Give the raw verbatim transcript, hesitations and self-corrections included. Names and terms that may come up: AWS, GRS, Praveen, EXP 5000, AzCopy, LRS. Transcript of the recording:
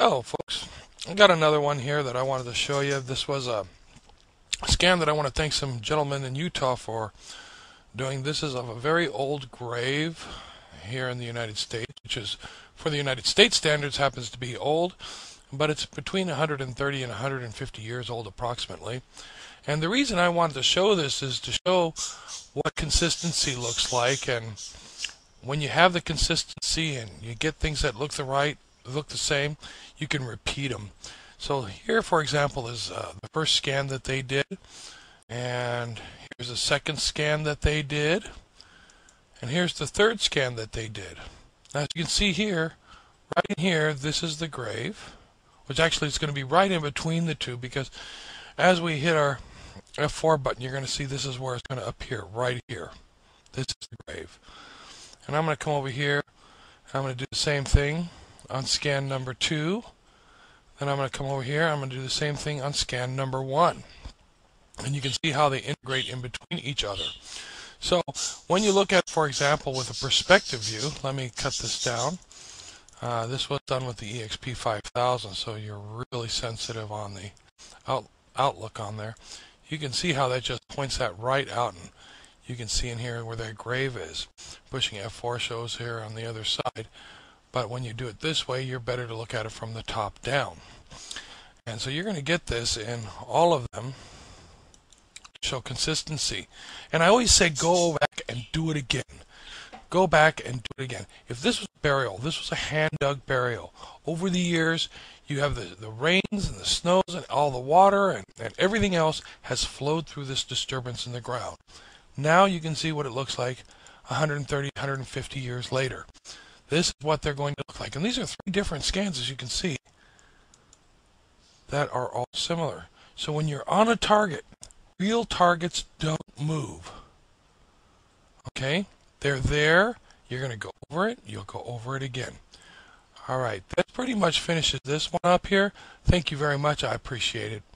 Oh, folks, I got another one here that I wanted to show you. This was a scam that I want to thank some gentlemen in Utah for doing. This is of a very old grave here in the United States, which is, for the United States standards, happens to be old, but it's between one hundred thirty and one hundred fifty years old approximately. And the reason I wanted to show this is to show what consistency looks like, and when you have the consistency and you get things that look the right, look the same, you can repeat them. So here, for example, is uh, the first scan that they did, and here's the second scan that they did, and here's the third scan that they did. Now, as you can see here, right in here, this is the grave, which actually is going to be right in between the two, because as we hit our F four button, you're going to see this is where it's going to appear, right here. This is the grave. And I'm going to come over here, I'm going to do the same thing on scan number two. Then I'm going to come over here, I'm going to do the same thing on scan number one. And you can see how they integrate in between each other. So when you look at, for example, with a perspective view, let me cut this down. Uh, this was done with the E X P five thousand, so you're really sensitive on the out outlook on there. You can see how that just points that right out, and you can see in here where their grave is. Pushing F four shows here on the other side. But when you do it this way, you're better to look at it from the top down. And so you're going to get this in all of them. Show consistency. And I always say go back and do it again. Go back and do it again. If this was burial, this was a hand-dug burial. Over the years, you have the, the rains and the snows and all the water and, and everything else has flowed through this disturbance in the ground. Now you can see what it looks like one hundred thirty, one hundred fifty years later. This is what they're going to look like. And these are three different scans, as you can see, that are all similar. So when you're on a target, real targets don't move. Okay? They're there. You're going to go over it. You'll go over it again. All right. That pretty much finishes this one up here. Thank you very much. I appreciate it.